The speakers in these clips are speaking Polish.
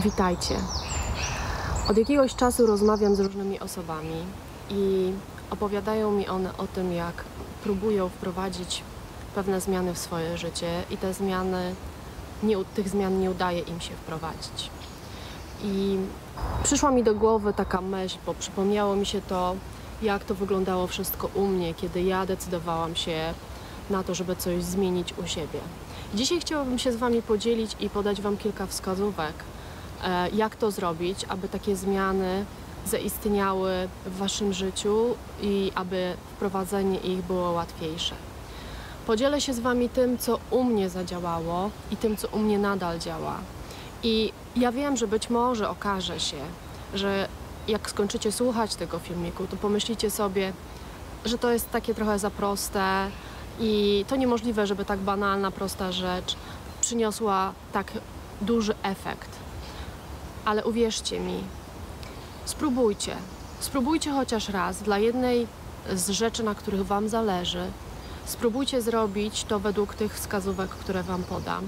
Witajcie. Od jakiegoś czasu rozmawiam z różnymi osobami i opowiadają mi one o tym, jak próbują wprowadzić pewne zmiany w swoje życie i tych zmian nie udaje im się wprowadzić. I przyszła mi do głowy taka myśl, bo przypomniało mi się to, jak to wyglądało wszystko u mnie, kiedy ja decydowałam się na to, żeby coś zmienić u siebie. Dzisiaj chciałabym się z Wami podzielić i podać Wam kilka wskazówek, jak to zrobić, aby takie zmiany zaistniały w Waszym życiu i aby wprowadzenie ich było łatwiejsze. Podzielę się z Wami tym, co u mnie zadziałało i tym, co u mnie nadal działa. I ja wiem, że być może okaże się, że jak skończycie słuchać tego filmiku, to pomyślicie sobie, że to jest takie trochę za proste i to niemożliwe, żeby tak banalna, prosta rzecz przyniosła tak duży efekt. Ale uwierzcie mi, spróbujcie chociaż raz dla jednej z rzeczy, na których Wam zależy, spróbujcie zrobić to według tych wskazówek, które Wam podam.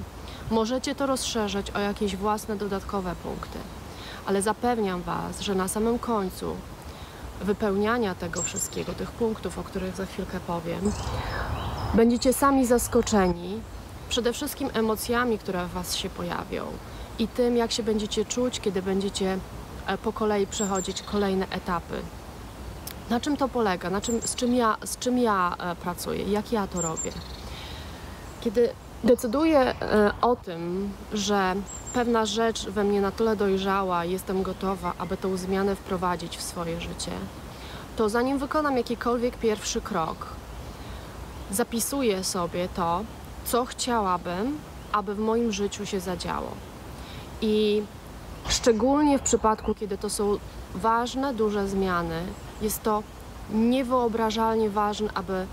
Możecie to rozszerzyć o jakieś własne dodatkowe punkty, ale zapewniam Was, że na samym końcu wypełniania tego wszystkiego, tych punktów, o których za chwilkę powiem, będziecie sami zaskoczeni przede wszystkim emocjami, które w Was się pojawią i tym, jak się będziecie czuć, kiedy będziecie po kolei przechodzić kolejne etapy. Na czym to polega? Z czym ja pracuję? Jak ja to robię? Kiedy decyduję o tym, że pewna rzecz we mnie na tyle dojrzała, jestem gotowa, aby tę zmianę wprowadzić w swoje życie, to zanim wykonam jakikolwiek pierwszy krok, zapisuję sobie to, co chciałabym, aby w moim życiu się zadziało. I szczególnie w przypadku, kiedy to są ważne, duże zmiany, jest to niewyobrażalnie ważne, aby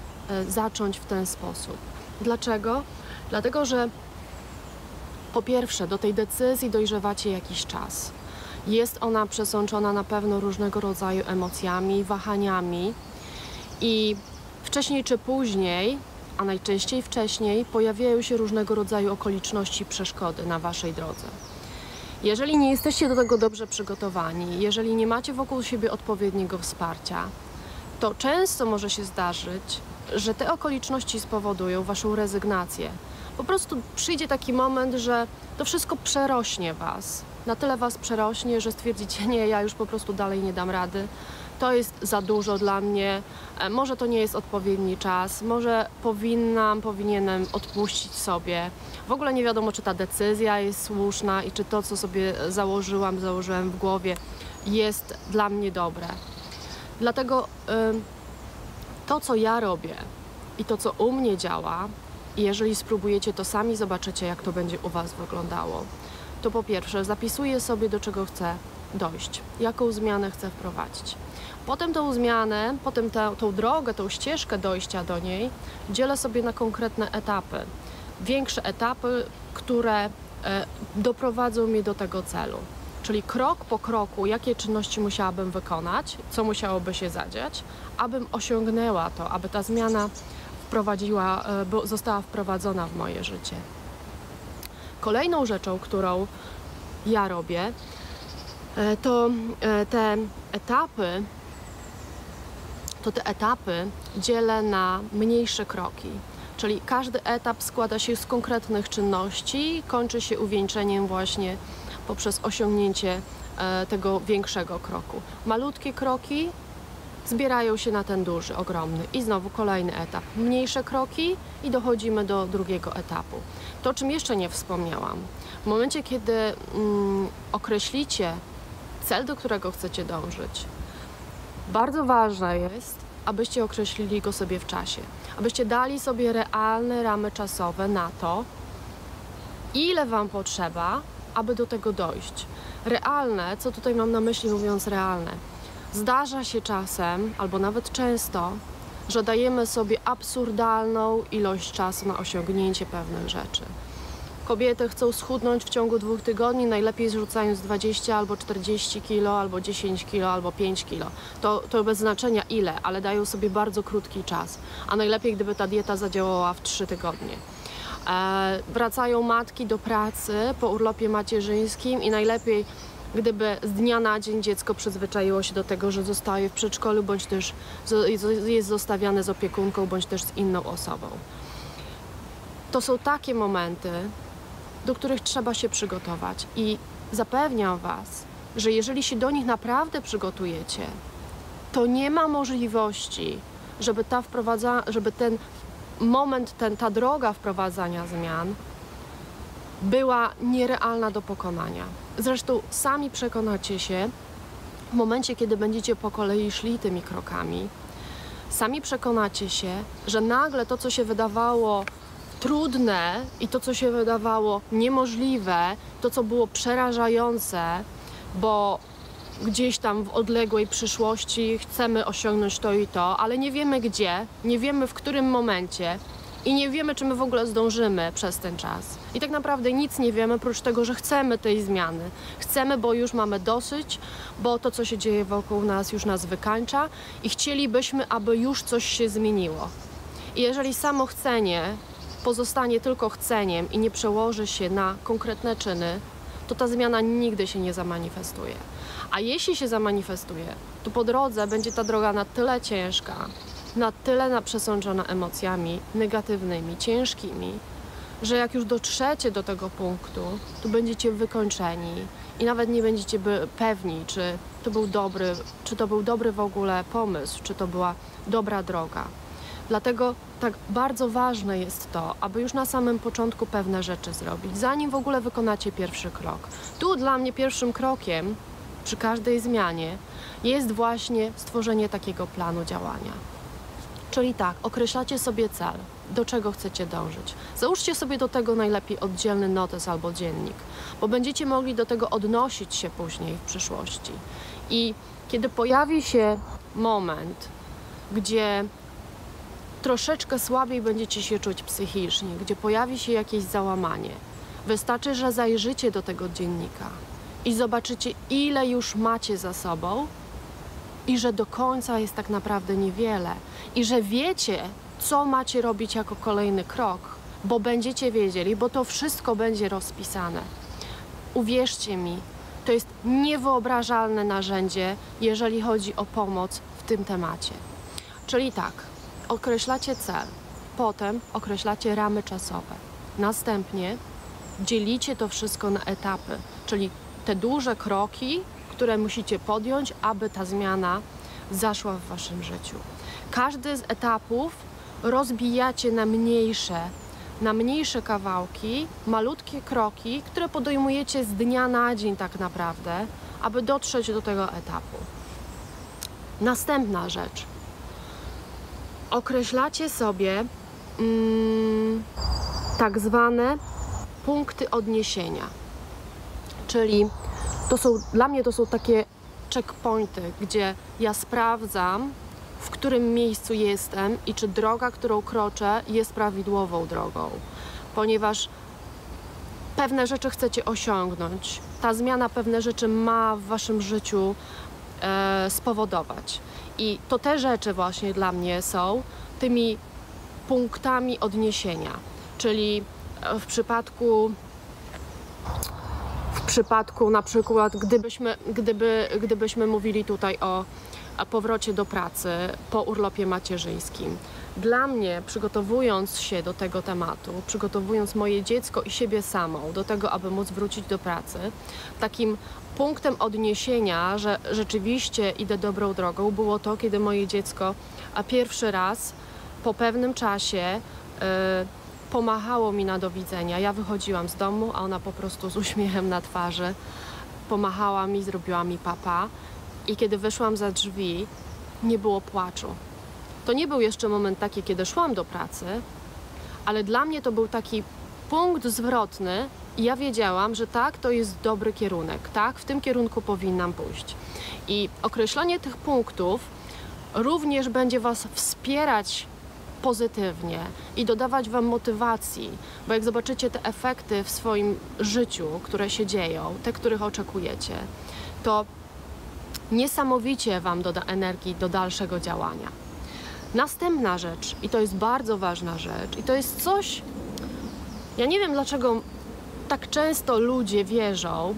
zacząć w ten sposób. Dlaczego? Dlatego, że po pierwsze, do tej decyzji dojrzewacie jakiś czas. Jest ona przesączona na pewno różnego rodzaju emocjami, wahaniami i wcześniej czy później, a najczęściej wcześniej, pojawiają się różnego rodzaju okoliczności, przeszkody na Waszej drodze. Jeżeli nie jesteście do tego dobrze przygotowani, jeżeli nie macie wokół siebie odpowiedniego wsparcia, to często może się zdarzyć, że te okoliczności spowodują Waszą rezygnację. Po prostu przyjdzie taki moment, że to wszystko przerośnie Was. Na tyle Was przerośnie, że stwierdzicie, nie, ja już po prostu dalej nie dam rady. To jest za dużo dla mnie, może to nie jest odpowiedni czas, może powinienem odpuścić sobie. W ogóle nie wiadomo, czy ta decyzja jest słuszna i czy to, co sobie założyłem w głowie, jest dla mnie dobre. Dlatego to, co ja robię i to, co u mnie działa, jeżeli spróbujecie, to sami zobaczycie, jak to będzie u Was wyglądało. To po pierwsze, zapisuję sobie, do czego chcę dojść, jaką zmianę chcę wprowadzić. Potem tą zmianę, potem tą drogę, tą ścieżkę dojścia do niej dzielę sobie na konkretne etapy. Większe etapy, które doprowadzą mnie do tego celu. Czyli krok po kroku, jakie czynności musiałabym wykonać, co musiałoby się zadziać, abym osiągnęła to, aby ta zmiana została wprowadzona w moje życie. Kolejną rzeczą, którą ja robię, to te etapy dzielę na mniejsze kroki. Czyli każdy etap składa się z konkretnych czynności, kończy się uwieńczeniem właśnie poprzez osiągnięcie tego większego kroku. Malutkie kroki zbierają się na ten duży, ogromny i znowu kolejny etap. Mniejsze kroki i dochodzimy do drugiego etapu. To, o czym jeszcze nie wspomniałam. W momencie, kiedy określicie cel, do którego chcecie dążyć, bardzo ważne jest, abyście określili go sobie w czasie. Abyście dali sobie realne ramy czasowe na to, ile Wam potrzeba, aby do tego dojść. Realne, co tutaj mam na myśli mówiąc realne? Zdarza się czasem, albo nawet często, że dajemy sobie absurdalną ilość czasu na osiągnięcie pewnych rzeczy. Kobiety chcą schudnąć w ciągu 2 tygodni, najlepiej zrzucając 20 albo 40 kg, albo 10 kg, albo 5 kg. To bez znaczenia ile, ale dają sobie bardzo krótki czas. A najlepiej, gdyby ta dieta zadziałała w 3 tygodnie. Wracają matki do pracy po urlopie macierzyńskim i najlepiej, gdyby z dnia na dzień dziecko przyzwyczaiło się do tego, że zostaje w przedszkolu, bądź też jest zostawiane z opiekunką, bądź też z inną osobą. To są takie momenty, do których trzeba się przygotować i zapewniam Was, że jeżeli się do nich naprawdę przygotujecie, to nie ma możliwości, żeby ta droga wprowadzania zmian była nierealna do pokonania. Zresztą sami przekonacie się w momencie, kiedy będziecie po kolei szli tymi krokami. Sami przekonacie się, że nagle to, co się wydawało trudne i to, co się wydawało niemożliwe, to, co było przerażające, bo gdzieś tam w odległej przyszłości chcemy osiągnąć to i to, ale nie wiemy gdzie, nie wiemy w którym momencie i nie wiemy, czy my w ogóle zdążymy przez ten czas. I tak naprawdę nic nie wiemy, prócz tego, że chcemy tej zmiany. Chcemy, bo już mamy dosyć, bo to, co się dzieje wokół nas, już nas wykańcza i chcielibyśmy, aby już coś się zmieniło. I jeżeli samo chcenie pozostanie tylko chceniem i nie przełoży się na konkretne czyny, to ta zmiana nigdy się nie zamanifestuje. A jeśli się zamanifestuje, to po drodze będzie ta droga na tyle ciężka, na tyle przesączona emocjami negatywnymi, ciężkimi, że jak już dotrzecie do tego punktu, to będziecie wykończeni i nawet nie będziecie pewni, czy to był dobry w ogóle pomysł, czy to była dobra droga. Dlatego tak bardzo ważne jest to, aby już na samym początku pewne rzeczy zrobić, zanim w ogóle wykonacie pierwszy krok. Tu dla mnie pierwszym krokiem przy każdej zmianie jest właśnie stworzenie takiego planu działania. Czyli tak, określacie sobie cel, do czego chcecie dążyć. Załóżcie sobie do tego najlepiej oddzielny notes albo dziennik, bo będziecie mogli do tego odnosić się później w przyszłości. I kiedy pojawi się moment, gdzie troszeczkę słabiej będziecie się czuć psychicznie, gdzie pojawi się jakieś załamanie, wystarczy, że zajrzycie do tego dziennika i zobaczycie, ile już macie za sobą i że do końca jest tak naprawdę niewiele i że wiecie, co macie robić jako kolejny krok, bo będziecie wiedzieli, bo to wszystko będzie rozpisane. Uwierzcie mi, to jest niewyobrażalne narzędzie, jeżeli chodzi o pomoc w tym temacie. Czyli tak, określacie cel, potem określacie ramy czasowe, następnie dzielicie to wszystko na etapy, czyli te duże kroki, które musicie podjąć, aby ta zmiana zaszła w Waszym życiu. Każdy z etapów rozbijacie na mniejsze kawałki, malutkie kroki, które podejmujecie z dnia na dzień tak naprawdę, aby dotrzeć do tego etapu. Następna rzecz. Określacie sobie tak zwane punkty odniesienia, czyli dla mnie to są takie checkpointy, gdzie ja sprawdzam, w którym miejscu jestem i czy droga, którą kroczę, jest prawidłową drogą, ponieważ pewne rzeczy chcecie osiągnąć, ta zmiana pewne rzeczy ma w Waszym życiu spowodować. I to te rzeczy właśnie dla mnie są tymi punktami odniesienia, czyli w przypadku na przykład gdybyśmy mówili tutaj o powrocie do pracy po urlopie macierzyńskim. Dla mnie, przygotowując się do tego tematu, przygotowując moje dziecko i siebie samą do tego, aby móc wrócić do pracy, takim punktem odniesienia, że rzeczywiście idę dobrą drogą, było to, kiedy moje dziecko pierwszy raz po pewnym czasie pomachało mi na do widzenia. Ja wychodziłam z domu, a ona po prostu z uśmiechem na twarzy pomachała mi, zrobiła mi papa. I kiedy wyszłam za drzwi, nie było płaczu. To nie był jeszcze moment taki, kiedy szłam do pracy, ale dla mnie to był taki punkt zwrotny i ja wiedziałam, że tak, to jest dobry kierunek, tak, w tym kierunku powinnam pójść. I określenie tych punktów również będzie Was wspierać pozytywnie i dodawać Wam motywacji, bo jak zobaczycie te efekty w swoim życiu, które się dzieją, te, których oczekujecie, to niesamowicie Wam doda energii do dalszego działania. Następna rzecz, i to jest bardzo ważna rzecz, i to jest coś, Ja nie wiem, dlaczego tak często ludzie wierzą,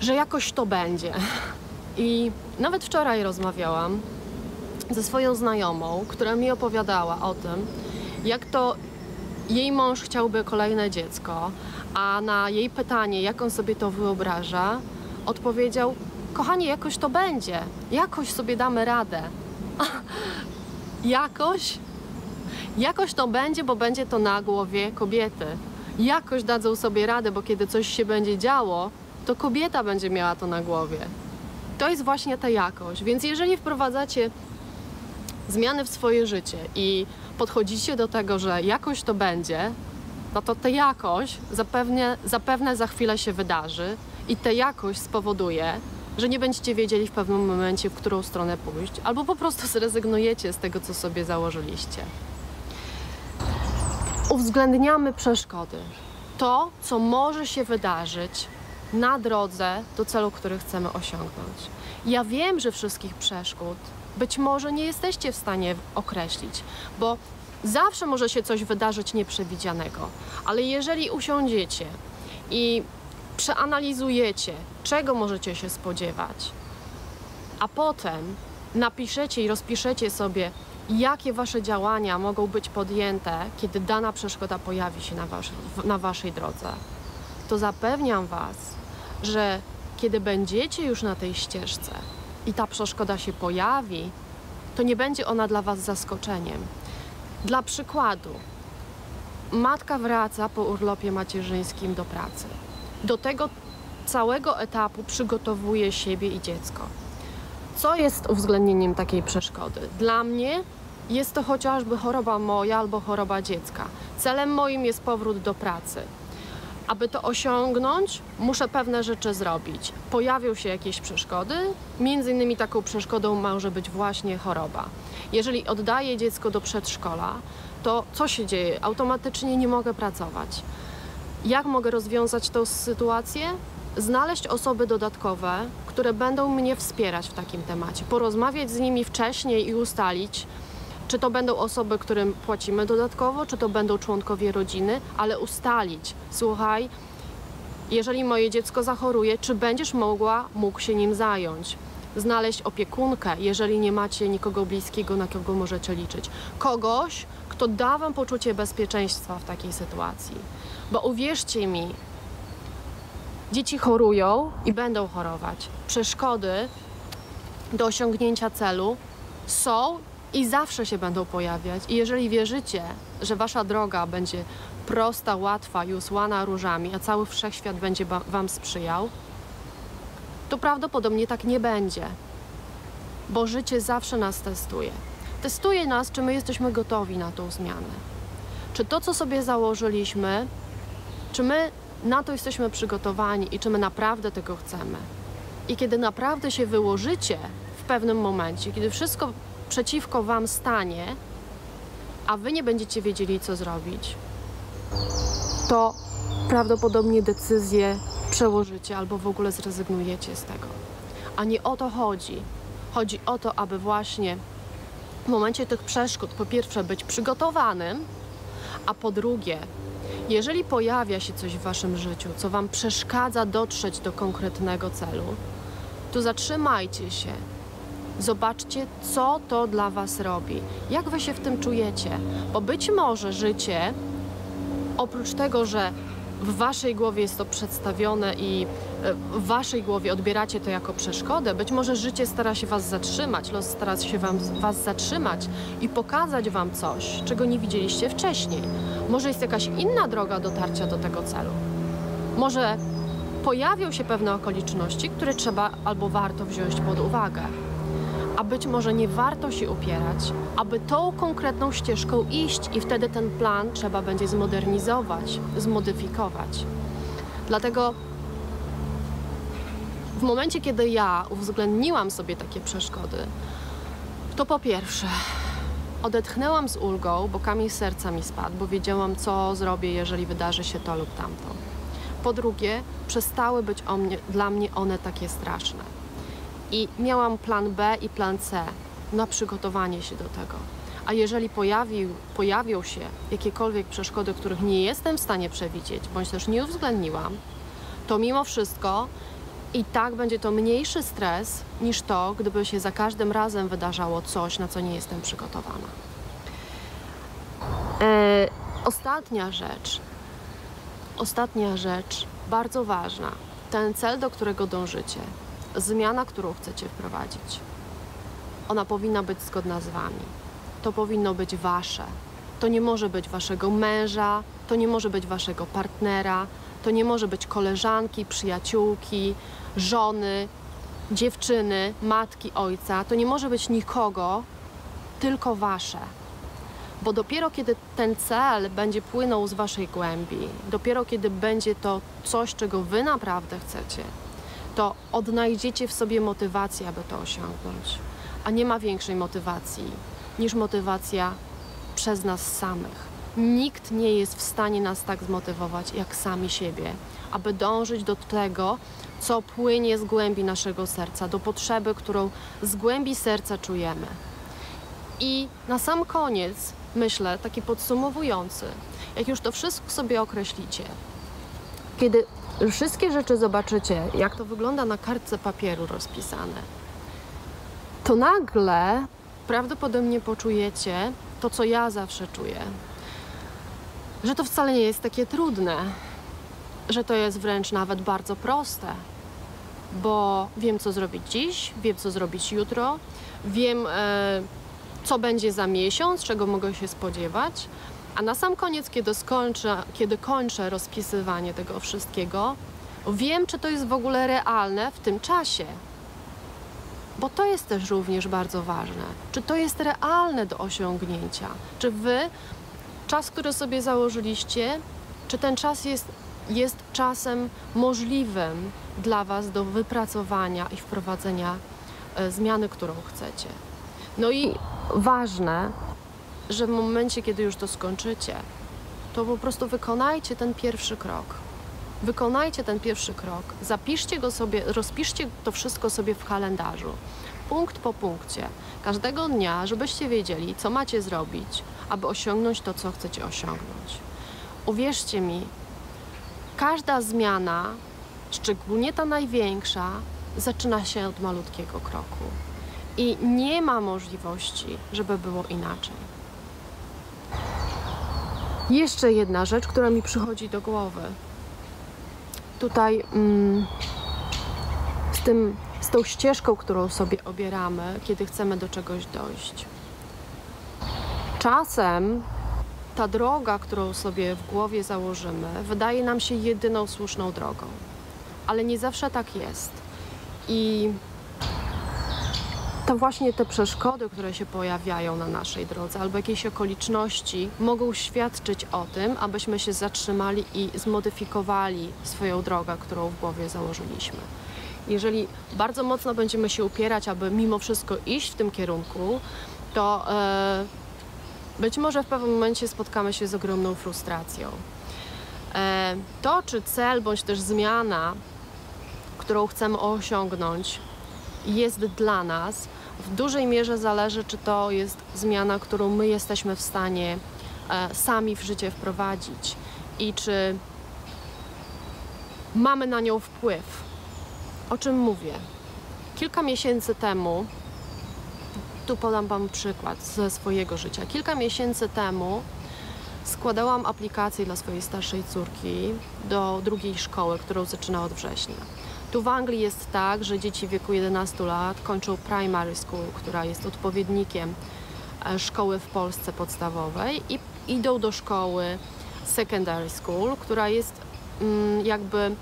że jakoś to będzie. I nawet wczoraj rozmawiałam ze swoją znajomą, która mi opowiadała o tym, jak to jej mąż chciałby kolejne dziecko, a na jej pytanie, jak on sobie to wyobraża, odpowiedział: kochanie, jakoś to będzie, jakoś sobie damy radę. Jakoś? Jakoś to będzie, bo będzie to na głowie kobiety. Jakoś dadzą sobie radę, bo kiedy coś się będzie działo, to kobieta będzie miała to na głowie. To jest właśnie ta jakość. Więc jeżeli wprowadzacie zmiany w swoje życie i podchodzicie do tego, że jakoś to będzie, no to ta jakość zapewne za chwilę się wydarzy i ta jakość spowoduje, że nie będziecie wiedzieli w pewnym momencie, w którą stronę pójść, albo po prostu zrezygnujecie z tego, co sobie założyliście. Uwzględniamy przeszkody. To, co może się wydarzyć na drodze do celu, który chcemy osiągnąć. Ja wiem, że wszystkich przeszkód być może nie jesteście w stanie określić, bo zawsze może się coś wydarzyć nieprzewidzianego, ale jeżeli usiądziecie i przeanalizujecie, czego możecie się spodziewać, a potem napiszecie i rozpiszecie sobie, jakie wasze działania mogą być podjęte, kiedy dana przeszkoda pojawi się na waszej drodze, to zapewniam was, że kiedy będziecie już na tej ścieżce i ta przeszkoda się pojawi, to nie będzie ona dla was zaskoczeniem. Dla przykładu, matka wraca po urlopie macierzyńskim do pracy. Do tego całego etapu przygotowuje siebie i dziecko. Co jest uwzględnieniem takiej przeszkody? Dla mnie jest to chociażby choroba moja albo choroba dziecka. Celem moim jest powrót do pracy. Aby to osiągnąć, muszę pewne rzeczy zrobić. Pojawią się jakieś przeszkody, między innymi taką przeszkodą może być właśnie choroba. Jeżeli oddaję dziecko do przedszkola, to co się dzieje? Automatycznie nie mogę pracować. Jak mogę rozwiązać tę sytuację? Znaleźć osoby dodatkowe, które będą mnie wspierać w takim temacie. Porozmawiać z nimi wcześniej i ustalić, czy to będą osoby, którym płacimy dodatkowo, czy to będą członkowie rodziny, ale ustalić, słuchaj, jeżeli moje dziecko zachoruje, czy będziesz mógł się nim zająć? Znaleźć opiekunkę, jeżeli nie macie nikogo bliskiego, na kogo możecie liczyć. Kogoś, kto da wam poczucie bezpieczeństwa w takiej sytuacji. Bo uwierzcie mi, dzieci chorują i będą chorować. Przeszkody do osiągnięcia celu są i zawsze się będą pojawiać. I jeżeli wierzycie, że wasza droga będzie prosta, łatwa i usłana różami, a cały wszechświat będzie wam sprzyjał, to prawdopodobnie tak nie będzie, bo życie zawsze nas testuje. Testuje nas, czy my jesteśmy gotowi na tą zmianę. Czy to, co sobie założyliśmy, czy my na to jesteśmy przygotowani i czy my naprawdę tego chcemy. I kiedy naprawdę się wyłożycie w pewnym momencie, kiedy wszystko przeciwko wam stanie, a wy nie będziecie wiedzieli, co zrobić, to prawdopodobnie decyzję przełożycie albo w ogóle zrezygnujecie z tego. A nie o to chodzi. Chodzi o to, aby właśnie w momencie tych przeszkód po pierwsze być przygotowanym, a po drugie, jeżeli pojawia się coś w waszym życiu, co wam przeszkadza dotrzeć do konkretnego celu, to zatrzymajcie się. Zobaczcie, co to dla was robi. Jak wy się w tym czujecie? Bo być może życie, oprócz tego, że w waszej głowie jest to przedstawione i w waszej głowie odbieracie to jako przeszkodę, być może życie stara się was zatrzymać, los stara się was zatrzymać i pokazać wam coś, czego nie widzieliście wcześniej. Może jest jakaś inna droga dotarcia do tego celu. Może pojawią się pewne okoliczności, które trzeba albo warto wziąć pod uwagę. A być może nie warto się upierać, aby tą konkretną ścieżką iść i wtedy ten plan trzeba będzie zmodernizować, zmodyfikować. Dlatego w momencie, kiedy ja uwzględniłam sobie takie przeszkody, to po pierwsze odetchnęłam z ulgą, bo kamień serca mi spadł, bo wiedziałam, co zrobię, jeżeli wydarzy się to lub tamto. Po drugie, przestały być dla mnie one takie straszne. I miałam plan B i plan C na przygotowanie się do tego. A jeżeli pojawią się jakiekolwiek przeszkody, których nie jestem w stanie przewidzieć, bądź też nie uwzględniłam, to mimo wszystko i tak będzie to mniejszy stres niż to, gdyby się za każdym razem wydarzało coś, na co nie jestem przygotowana. Ostatnia rzecz, bardzo ważna. Ten cel, do którego dążycie, zmiana, którą chcecie wprowadzić, ona powinna być zgodna z wami. To powinno być wasze. To nie może być waszego męża, to nie może być waszego partnera, to nie może być koleżanki, przyjaciółki, żony, dziewczyny, matki, ojca. To nie może być nikogo, tylko wasze. Bo dopiero kiedy ten cel będzie płynął z waszej głębi, dopiero kiedy będzie to coś, czego wy naprawdę chcecie, to odnajdziecie w sobie motywację, aby to osiągnąć. A nie ma większej motywacji niż motywacja przez nas samych. Nikt nie jest w stanie nas tak zmotywować jak sami siebie, aby dążyć do tego, co płynie z głębi naszego serca, do potrzeby, którą z głębi serca czujemy. I na sam koniec, myślę, taki podsumowujący, jak już to wszystko sobie określicie, kiedy wszystkie rzeczy zobaczycie, jak to wygląda na kartce papieru rozpisane, to nagle prawdopodobnie poczujecie to, co ja zawsze czuję, że to wcale nie jest takie trudne, że to jest wręcz nawet bardzo proste, bo wiem, co zrobić dziś, wiem, co zrobić jutro, wiem, co będzie za miesiąc, czego mogę się spodziewać, a na sam koniec, kiedy kończę rozpisywanie tego wszystkiego, wiem, czy to jest w ogóle realne w tym czasie. Bo to jest też również bardzo ważne. Czy to jest realne do osiągnięcia? Czy wy, czas, który sobie założyliście, czy ten czas jest czasem możliwym dla was do wypracowania i wprowadzenia zmiany, którą chcecie? No i ważne, że w momencie, kiedy już to skończycie, to po prostu wykonajcie ten pierwszy krok. Wykonajcie ten pierwszy krok, zapiszcie go sobie, rozpiszcie to wszystko sobie w kalendarzu, punkt po punkcie, każdego dnia, żebyście wiedzieli, co macie zrobić, aby osiągnąć to, co chcecie osiągnąć. Uwierzcie mi, każda zmiana, szczególnie ta największa, zaczyna się od malutkiego kroku. I nie ma możliwości, żeby było inaczej. Jeszcze jedna rzecz, która mi przychodzi do głowy. Tutaj z tą ścieżką, którą sobie obieramy, kiedy chcemy do czegoś dojść. Czasem ta droga, którą sobie w głowie założymy, wydaje nam się jedyną słuszną drogą. Ale nie zawsze tak jest. I to właśnie te przeszkody, które się pojawiają na naszej drodze, albo jakieś okoliczności, mogą świadczyć o tym, abyśmy się zatrzymali i zmodyfikowali swoją drogę, którą w głowie założyliśmy. Jeżeli bardzo mocno będziemy się upierać, aby mimo wszystko iść w tym kierunku, to być może w pewnym momencie spotkamy się z ogromną frustracją. To, czy cel, bądź też zmiana, którą chcemy osiągnąć, jest dla nas, w dużej mierze zależy, czy to jest zmiana, którą my jesteśmy w stanie sami w życie wprowadzić i czy mamy na nią wpływ. O czym mówię? Kilka miesięcy temu, tu podam wam przykład ze swojego życia, kilka miesięcy temu składałam aplikację dla swojej starszej córki do drugiej szkoły, którą zaczyna od września. Tu w Anglii jest tak, że dzieci w wieku 11 lat kończą primary school, która jest odpowiednikiem szkoły w Polsce podstawowej, i idą do szkoły secondary school, która jest jakby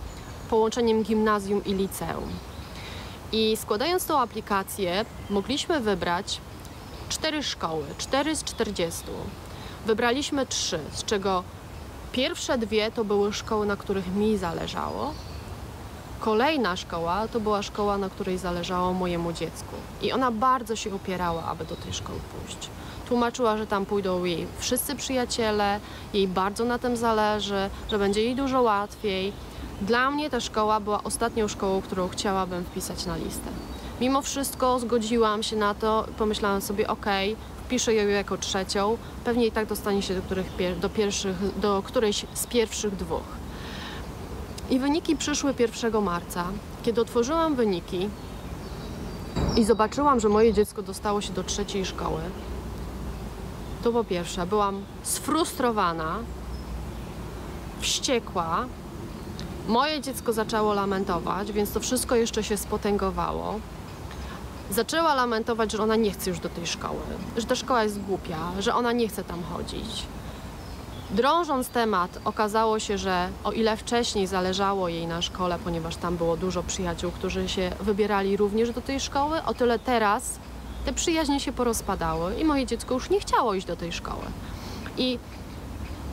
połączeniem gimnazjum i liceum. I składając tą aplikację, mogliśmy wybrać 4 szkoły, 4 z 40. Wybraliśmy 3, z czego pierwsze 2 to były szkoły, na których mi zależało. Kolejna szkoła to była szkoła, na której zależało mojemu dziecku i ona bardzo się upierała, aby do tej szkoły pójść. Tłumaczyła, że tam pójdą jej wszyscy przyjaciele, jej bardzo na tym zależy, że będzie jej dużo łatwiej. Dla mnie ta szkoła była ostatnią szkołą, którą chciałabym wpisać na listę. Mimo wszystko zgodziłam się na to, pomyślałam sobie, okej, wpiszę ją jako trzecią, pewnie i tak dostanie się do którejś z pierwszych dwóch. I wyniki przyszły 1 marca. Kiedy otworzyłam wyniki i zobaczyłam, że moje dziecko dostało się do trzeciej szkoły, to po pierwsze byłam sfrustrowana, wściekła. Moje dziecko zaczęło lamentować, więc to wszystko jeszcze się spotęgowało. Zaczęła lamentować, że ona nie chce już do tej szkoły, że ta szkoła jest głupia, że ona nie chce tam chodzić. Drążąc temat, okazało się, że o ile wcześniej zależało jej na szkole, ponieważ tam było dużo przyjaciół, którzy się wybierali również do tej szkoły, o tyle teraz te przyjaźnie się porozpadały i moje dziecko już nie chciało iść do tej szkoły. I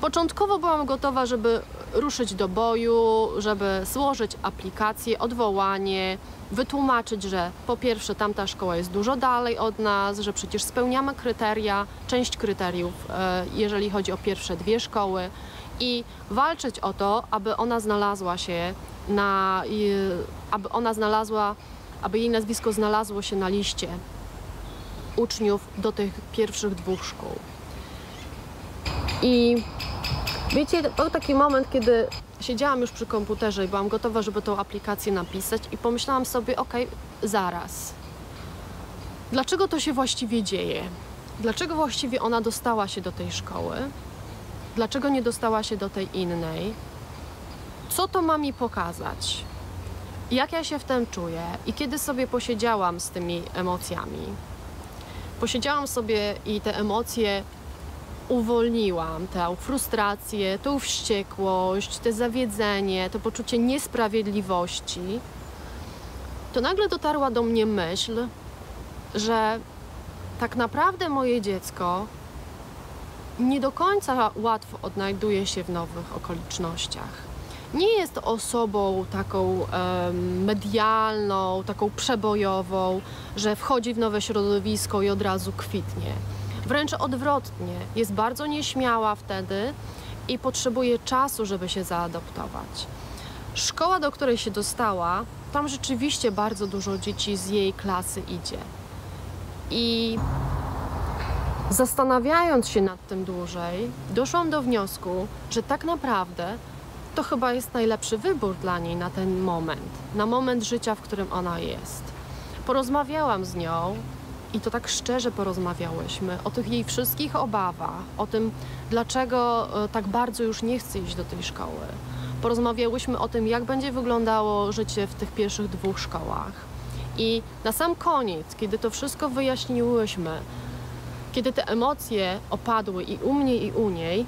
początkowo byłam gotowa, żeby ruszyć do boju, żeby złożyć aplikację, odwołanie, wytłumaczyć, że po pierwsze tamta szkoła jest dużo dalej od nas, że przecież spełniamy kryteria, część kryteriów, jeżeli chodzi o pierwsze dwie szkoły i walczyć o to, aby ona znalazła się na, aby jej nazwisko znalazło się na liście uczniów do tych pierwszych dwóch szkół. I wiecie, był taki moment, kiedy siedziałam już przy komputerze i byłam gotowa, żeby tą aplikację napisać i pomyślałam sobie, okej, zaraz. Dlaczego to się właściwie dzieje? Dlaczego właściwie ona dostała się do tej szkoły? Dlaczego nie dostała się do tej innej? Co to ma mi pokazać? Jak ja się w tym czuję? I kiedy sobie posiedziałam z tymi emocjami? Posiedziałam sobie i te emocje uwolniłam, tę frustrację, tą wściekłość, to zawiedzenie, to poczucie niesprawiedliwości, to nagle dotarła do mnie myśl, że tak naprawdę moje dziecko nie do końca łatwo odnajduje się w nowych okolicznościach. Nie jest osobą taką medialną, taką przebojową, że wchodzi w nowe środowisko i od razu kwitnie. Wręcz odwrotnie, jest bardzo nieśmiała wtedy i potrzebuje czasu, żeby się zaadaptować. Szkoła, do której się dostała, tam rzeczywiście bardzo dużo dzieci z jej klasy idzie. I zastanawiając się nad tym dłużej, doszłam do wniosku, że tak naprawdę to chyba jest najlepszy wybór dla niej na ten moment, na moment życia, w którym ona jest. Porozmawiałam z nią. I to tak szczerze porozmawiałyśmy o tych jej wszystkich obawach, o tym, dlaczego tak bardzo już nie chce iść do tej szkoły. Porozmawiałyśmy o tym, jak będzie wyglądało życie w tych pierwszych dwóch szkołach. I na sam koniec, kiedy to wszystko wyjaśniłyśmy, kiedy te emocje opadły i u mnie, i u niej,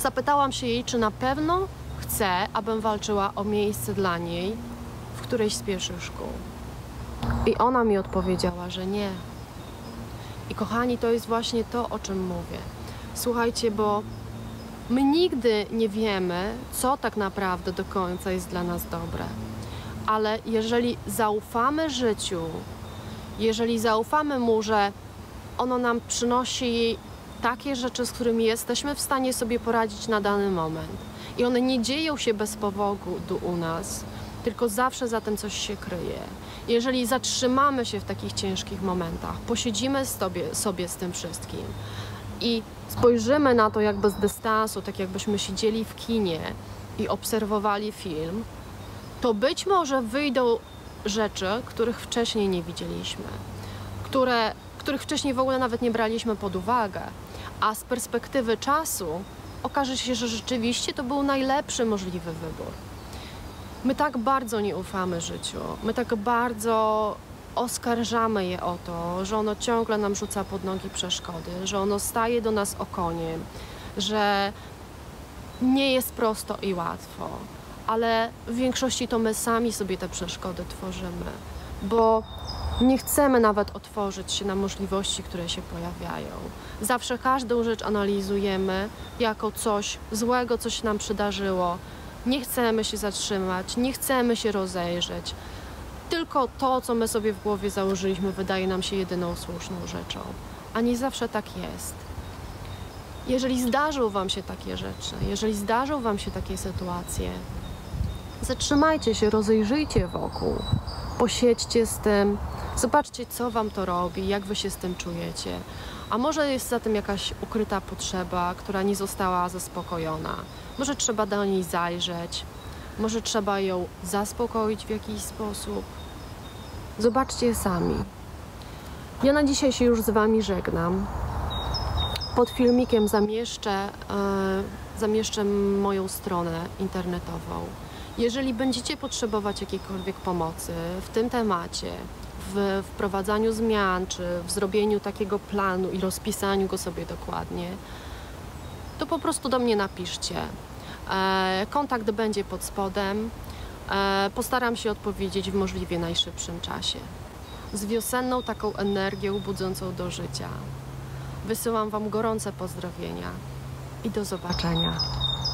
zapytałam się jej, czy na pewno chce, abym walczyła o miejsce dla niej w którejś z pierwszych szkół. I ona mi odpowiedziała, że nie. I kochani, to jest właśnie to, o czym mówię. Słuchajcie, bo my nigdy nie wiemy, co tak naprawdę do końca jest dla nas dobre. Ale jeżeli zaufamy życiu, jeżeli zaufamy mu, że ono nam przynosi takie rzeczy, z którymi jesteśmy w stanie sobie poradzić na dany moment. I one nie dzieją się bez powodu u nas, tylko zawsze za tym coś się kryje. Jeżeli zatrzymamy się w takich ciężkich momentach, posiedzimy sobie z tym wszystkim i spojrzymy na to jakby z dystansu, tak jakbyśmy siedzieli w kinie i obserwowali film, to być może wyjdą rzeczy, których wcześniej nie widzieliśmy, których wcześniej w ogóle nawet nie braliśmy pod uwagę, a z perspektywy czasu okaże się, że rzeczywiście to był najlepszy możliwy wybór. My tak bardzo nie ufamy życiu, my tak bardzo oskarżamy je o to, że ono ciągle nam rzuca pod nogi przeszkody, że ono staje do nas okoniem, że nie jest prosto i łatwo, ale w większości to my sami sobie te przeszkody tworzymy, bo nie chcemy nawet otworzyć się na możliwości, które się pojawiają. Zawsze każdą rzecz analizujemy jako coś złego, co się nam przydarzyło. Nie chcemy się zatrzymać, nie chcemy się rozejrzeć. Tylko to, co my sobie w głowie założyliśmy, wydaje nam się jedyną słuszną rzeczą. A nie zawsze tak jest. Jeżeli zdarzą wam się takie rzeczy, jeżeli zdarzą wam się takie sytuacje, zatrzymajcie się, rozejrzyjcie wokół. Posiedźcie z tym, zobaczcie, co wam to robi, jak wy się z tym czujecie. A może jest za tym jakaś ukryta potrzeba, która nie została zaspokojona. Może trzeba do niej zajrzeć. Może trzeba ją zaspokoić w jakiś sposób. Zobaczcie sami. Ja na dzisiaj się już z Wami żegnam. Pod filmikiem zamieszczę moją stronę internetową. Jeżeli będziecie potrzebować jakiejkolwiek pomocy w tym temacie, w wprowadzaniu zmian, czy w zrobieniu takiego planu i rozpisaniu go sobie dokładnie, to po prostu do mnie napiszcie. Kontakt będzie pod spodem. Postaram się odpowiedzieć w możliwie najszybszym czasie. Z wiosenną taką energią budzącą do życia. Wysyłam Wam gorące pozdrowienia i do zobaczenia.